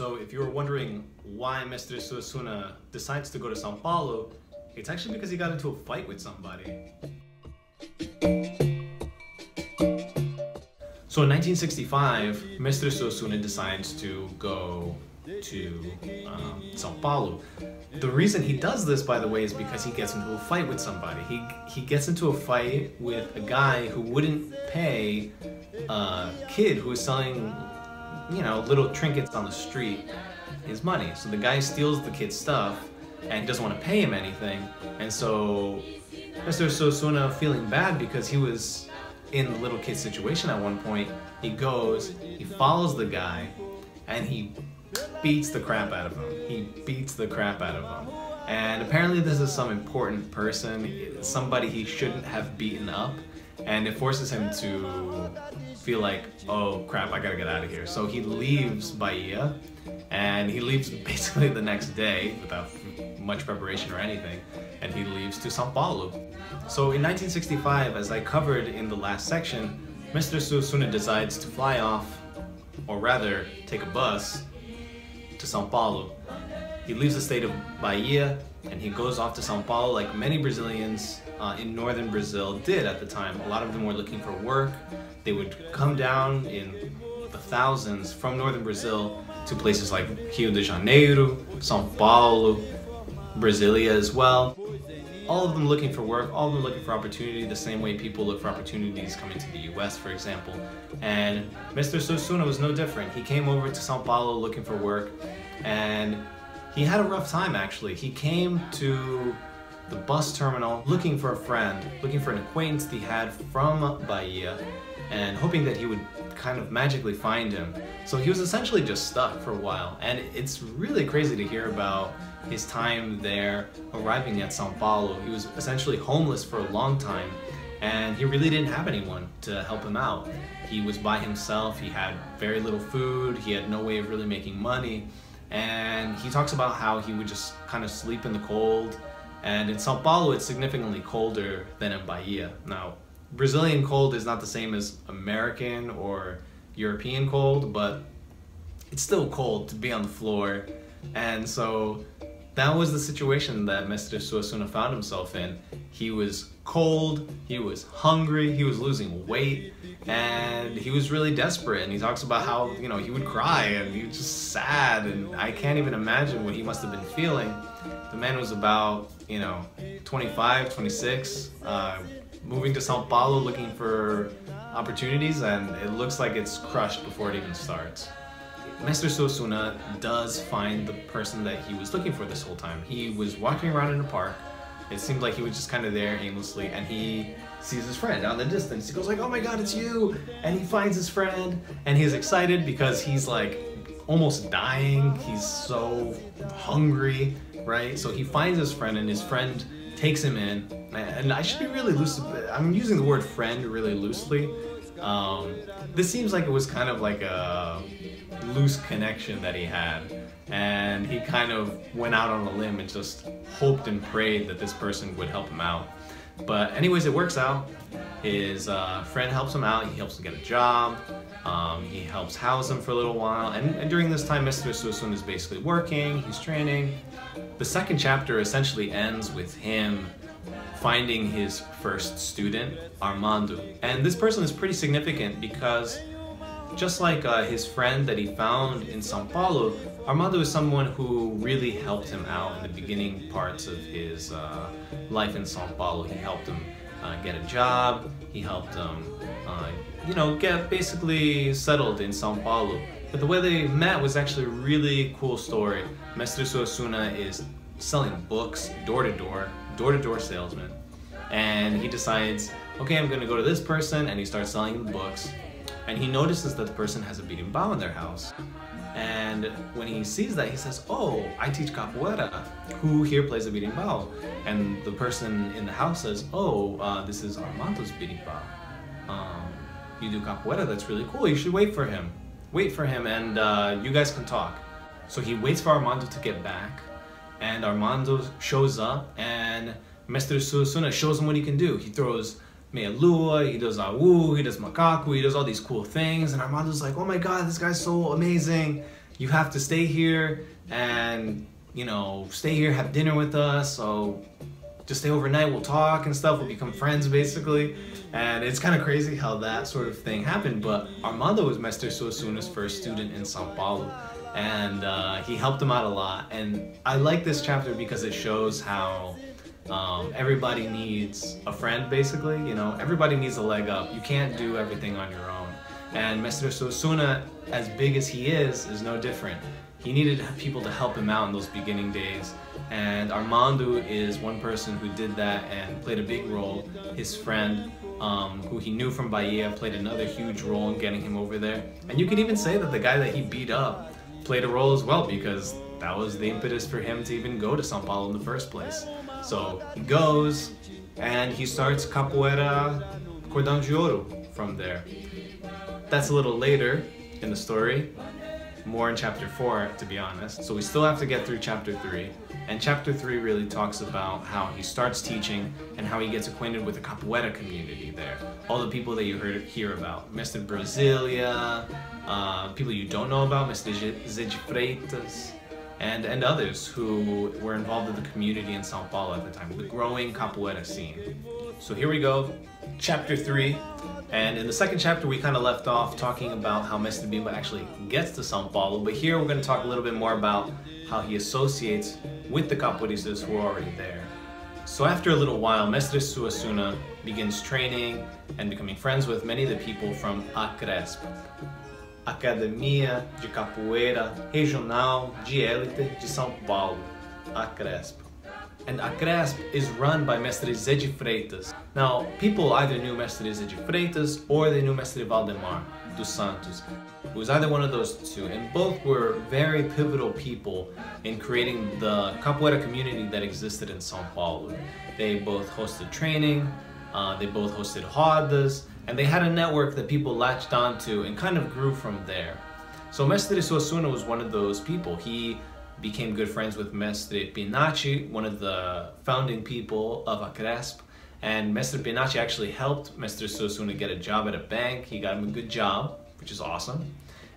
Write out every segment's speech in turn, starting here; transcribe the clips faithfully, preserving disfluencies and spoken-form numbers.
So if you were wondering why Mestre Suassuna decides to go to São Paulo, it's actually because he got into a fight with somebody. So in nineteen sixty-five, Mestre Suassuna decides to go to um, São Paulo. The reason he does this, by the way, is because he gets into a fight with somebody. He, he gets into a fight with a guy who wouldn't pay a kid who was selling, you know, little trinkets on the street his money. So the guy steals the kid's stuff and doesn't want to pay him anything. And so Mestre Suassuna, feeling bad because he was in the little kid's situation at one point, he goes, he follows the guy, and he beats the crap out of him. He beats the crap out of him. And apparently this is some important person, somebody he shouldn't have beaten up, and it forces him to feel like, oh crap, I gotta get out of here. So he leaves Bahia, and he leaves basically the next day without much preparation or anything, and he leaves to São Paulo. So in nineteen sixty-five, as I covered in the last section, Mestre Suassuna decides to fly off, or rather, take a bus to São Paulo. He leaves the state of Bahia, and he goes off to São Paulo like many Brazilians uh, in northern Brazil did at the time. A lot of them were looking for work. They would come down in the thousands from northern Brazil to places like Rio de Janeiro, São Paulo, Brasilia as well. All of them looking for work, all of them looking for opportunity, the same way people look for opportunities coming to the U S, for example. And Mestre Suassuna was no different. He came over to São Paulo looking for work, and he had a rough time, actually. He came to the bus terminal looking for a friend, looking for an acquaintance that he had from Bahia, and hoping that he would kind of magically find him. So he was essentially just stuck for a while, and it's really crazy to hear about his time there, arriving at São Paulo. He was essentially homeless for a long time, and he really didn't have anyone to help him out. He was by himself, he had very little food, he had no way of really making money, and he talks about how he would just kind of sleep in the cold, and in São Paulo it's significantly colder than in Bahia. Now, Brazilian cold is not the same as American or European cold, but it's still cold to be on the floor. And so that was the situation that Mestre Suassuna found himself in. He was cold, he was hungry, he was losing weight, and he was really desperate. And he talks about how, you know, he would cry and he was just sad, and I can't even imagine what he must have been feeling. The man was about, you know, twenty-five, twenty-six, uh, moving to São Paulo looking for opportunities, and it looks like it's crushed before it even starts. Mestre Suassuna does find the person that he was looking for this whole time. He was walking around in a park. It seemed like he was just kind of there aimlessly, and he sees his friend out in the distance. He goes like, oh my god, it's you! And he finds his friend, and he's excited because he's like almost dying. He's so hungry, right? So he finds his friend, and his friend takes him in, and I should be really loose, I'm using the word friend really loosely. Um, this seems like it was kind of like a loose connection that he had, and he kind of went out on a limb and just hoped and prayed that this person would help him out. But anyways, it works out. His uh, friend helps him out, he helps him get a job, um, he helps house him for a little while, and, and during this time Mestre Suassuna is basically working, he's training. The second chapter essentially ends with him finding his first student, Armando. And this person is pretty significant because just like uh, his friend that he found in São Paulo, Armando is someone who really helped him out in the beginning parts of his uh, life in São Paulo. He helped him uh, get a job, he helped him, uh, you know, get basically settled in São Paulo. But the way they met was actually a really cool story. Mestre Suassuna is selling books door-to-door, door-to-door salesman, and he decides, okay, I'm gonna go to this person, and he starts selling the books, and he notices that the person has a berimbau in their house. And when he sees that, he says, oh, I teach capoeira, who here plays a berimbau? And the person in the house says, oh, uh, this is Armando's berimbau. Um, you do capoeira, that's really cool, you should wait for him. Wait for him and uh, you guys can talk. So he waits for Armando to get back, and Armando shows up, and Mestre Suassuna shows him what he can do. He throws meia lua, he does awu, he does macaco, he does all these cool things, and Armando's like, oh my god, this guy's so amazing. you have to stay here and, you know, stay here, have dinner with us, so just stay overnight, we'll talk and stuff, we'll become friends basically. And it's kind of crazy how that sort of thing happened, but Armando was Mestre Suassuna's first student in São Paulo, and uh, he helped him out a lot. And I like this chapter because it shows how um, everybody needs a friend basically, you know, everybody needs a leg up. You can't do everything on your own. And Mestre Suassuna, as big as he is, is no different. He needed people to help him out in those beginning days. And Armando is one person who did that and played a big role. His friend, um, who he knew from Bahia, played another huge role in getting him over there. And you could even say that the guy that he beat up played a role as well, because that was the impetus for him to even go to São Paulo in the first place. So he goes and he starts Capoeira Cordão de Ouro from there. That's a little later in the story. More in chapter four, to be honest. So we still have to get through chapter three, and chapter three really talks about how he starts teaching and how he gets acquainted with the capoeira community there. All the people that you heard hear about, Mister Brasilia, uh, people you don't know about, Mestre Zé de Freitas, and and others who were involved in the community in São Paulo at the time, the growing capoeira scene. So here we go, chapter three. And in the second chapter, we kind of left off talking about how Mestre Bimba actually gets to São Paulo, but here we're going to talk a little bit more about how he associates with the capoeiristas who are already there. So after a little while, Mestre Suassuna begins training and becoming friends with many of the people from ACRESP, Academia de Capoeira Regional de Elite de São Paulo, ACRESP. And ACRESP is run by Mestre Zé de Freitas. Now, people either knew Mestre Zé de Freitas or they knew Mestre Valdemar dos Santos. It was either one of those two, and both were very pivotal people in creating the capoeira community that existed in São Paulo. They both hosted training, uh, they both hosted rodas, and they had a network that people latched onto and kind of grew from there. So Mestre Suassuna was one of those people. He became good friends with Mestre Pinacci, one of the founding people of ACRESP, and Mestre Pinacci actually helped Mestre Suassuna get a job at a bank. He got him a good job, which is awesome,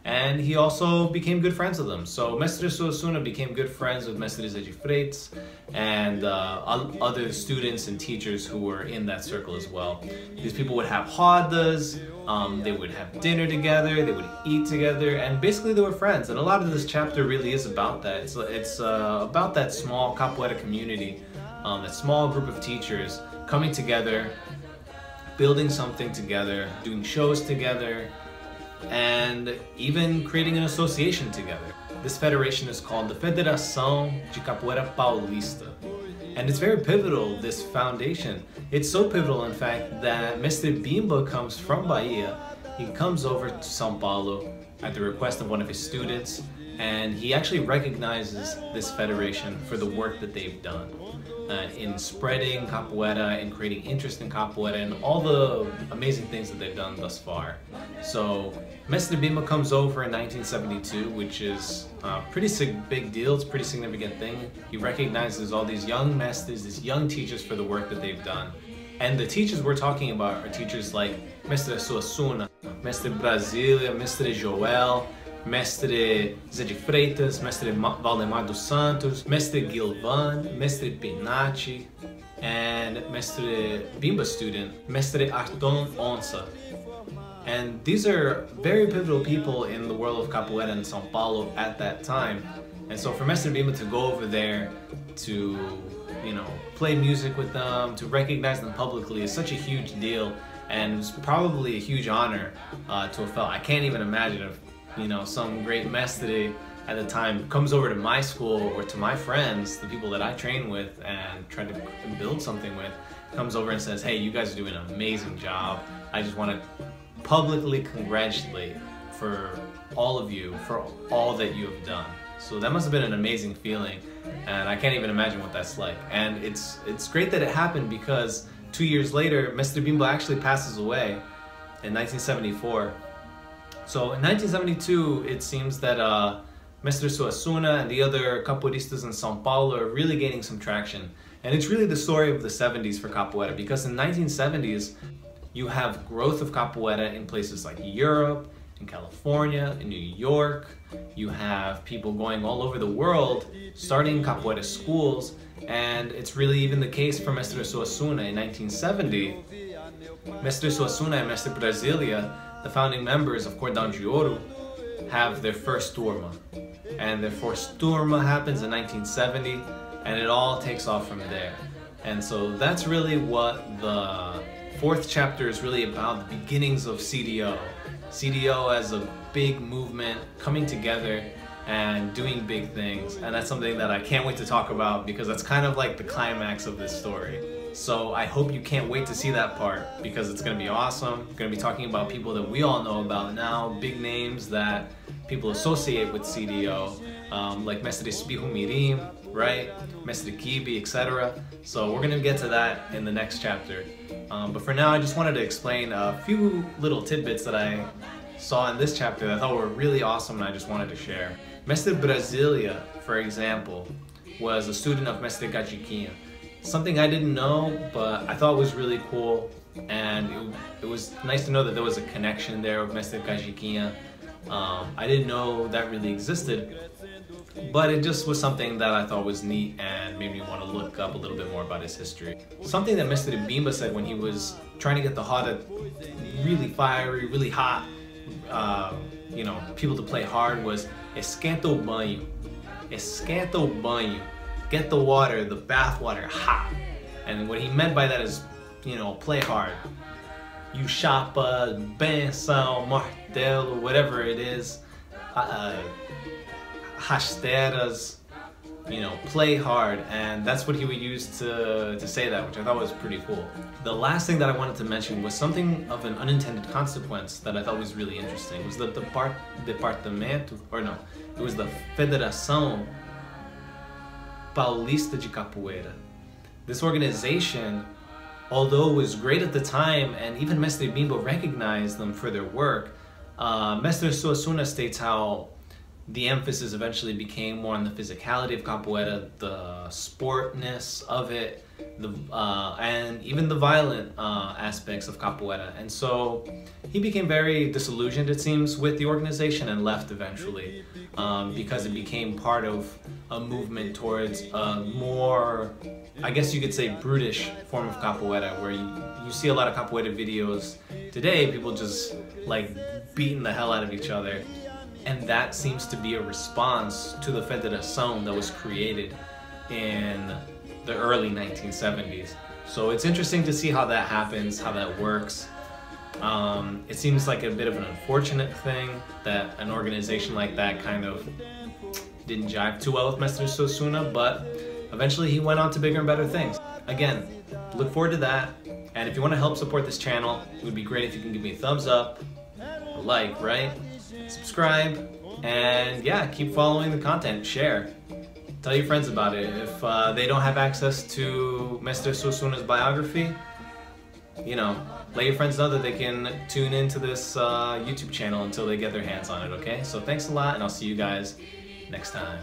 and he also became good friends with them. So Mestre Suassuna became good friends with Mestre Zé de Freitas and uh, other students and teachers who were in that circle as well. These people would have rodas, um, they would have dinner together, they would eat together, and basically they were friends. And a lot of this chapter really is about that. It's, it's uh, about that small capoeira community, um, that small group of teachers coming together, building something together, doing shows together, and even creating an association together. This federation is called the Federação de Capoeira Paulista. And it's very pivotal, this foundation. It's so pivotal, in fact, that Mestre Bimba comes from Bahia. He comes over to São Paulo at the request of one of his students, and he actually recognizes this federation for the work that they've done uh, in spreading capoeira and creating interest in capoeira and all the amazing things that they've done thus far. So Mestre Bimba comes over in nineteen seventy-two, which is a pretty sig big deal. It's a pretty significant thing. He recognizes all these young masters, these young teachers, for the work that they've done. And the teachers we're talking about are teachers like Mestre Suassuna, Mestre Brasilia, Mestre Joel, Mestre Zé de Freitas, Mestre Valdemar dos Santos, Mestre Gilvan, Mestre Pinacci, and Mestre Bimba student, Mestre Arton Onça. And these are very pivotal people in the world of capoeira in São Paulo at that time. And so for Mestre Bimba to go over there to, you know, play music with them, to recognize them publicly, is such a huge deal, and it's probably a huge honor uh, to a fellow. I can't even imagine if, you know, some great mestre at the time comes over to my school or to my friends, the people that I train with and try to build something with, comes over and says, hey, you guys are doing an amazing job. I just want to publicly congratulate for all of you, for all that you have done. So that must have been an amazing feeling, and I can't even imagine what that's like. And it's, it's great that it happened, because two years later, Mestre Bimba actually passes away in nineteen seventy-four. So in nineteen seventy-two, it seems that uh, Mestre Suassuna and the other capoeiristas in São Paulo are really gaining some traction. And it's really the story of the seventies for capoeira, because in the nineteen seventies, you have growth of capoeira in places like Europe, in California, in New York. You have people going all over the world starting Capoeira schools, and it's really even the case for Mestre Suassuna. In nineteen seventy, Mestre Suassuna and Mestre Brasilia, the founding members of Cordão de Ouro, have their first turma, and their first turma happens in nineteen seventy, and it all takes off from there. And so that's really what the fourth chapter is really about, the beginnings of C D O. C D O as a big movement coming together and doing big things, and that's something that I can't wait to talk about, because that's kind of like the climax of this story. So I hope you can't wait to see that part, because it's going to be awesome. We're going to be talking about people that we all know about now, big names that people associate with C D O, um, like Mestre Espijo Mirim, right? Mestre Kibi, et cetera. So we're going to get to that in the next chapter. Um, but for now, I just wanted to explain a few little tidbits that I saw in this chapter that I thought were really awesome and I just wanted to share. Mestre Brasilia, for example, was a student of Mestre Cajiquinha. Something I didn't know, but I thought was really cool, and it, it was nice to know that there was a connection there with Mestre Cajiquinha. Um, I didn't know that really existed, but it just was something that I thought was neat and made me want to look up a little bit more about his history. Something that Mestre Bimba said when he was trying to get the hot, really fiery, really hot, uh, you know, people to play hard was Escanto Banho. Escanto Banho. Get the water, the bath water, hot. And what he meant by that is, you know, play hard. You chapa, benção, martelo, whatever it is, uh, rasteiras, you know, play hard. And that's what he would use to, to say that, which I thought was pretty cool. The last thing that I wanted to mention was something of an unintended consequence that I thought was really interesting. It was the Depart Departamento, or no, it was the Federação Paulista de Capoeira. This organization, although was great at the time, and even Mestre Bimba recognized them for their work, uh, Mestre Suassuna states how the emphasis eventually became more on the physicality of Capoeira, the sportness of it, the, uh, and even the violent uh, aspects of Capoeira. And so he became very disillusioned, it seems, with the organization and left eventually, um, because it became part of a movement towards a more, I guess you could say, brutish form of Capoeira, where you, you see a lot of Capoeira videos today, people just like beating the hell out of each other. And that seems to be a response to the Federação that was created in the early nineteen seventies. So it's interesting to see how that happens, how that works. Um, it seems like a bit of an unfortunate thing that an organization like that kind of didn't jive too well with Mestre Suassuna, but eventually he went on to bigger and better things. Again, look forward to that. And if you want to help support this channel, it would be great if you can give me a thumbs up, a like, right? Subscribe, and yeah, keep following the content, share, tell your friends about it. If uh, they don't have access to Mestre Suassuna's biography, you know, let your friends know that they can tune into this uh, YouTube channel until they get their hands on it, okay? So thanks a lot, and I'll see you guys next time.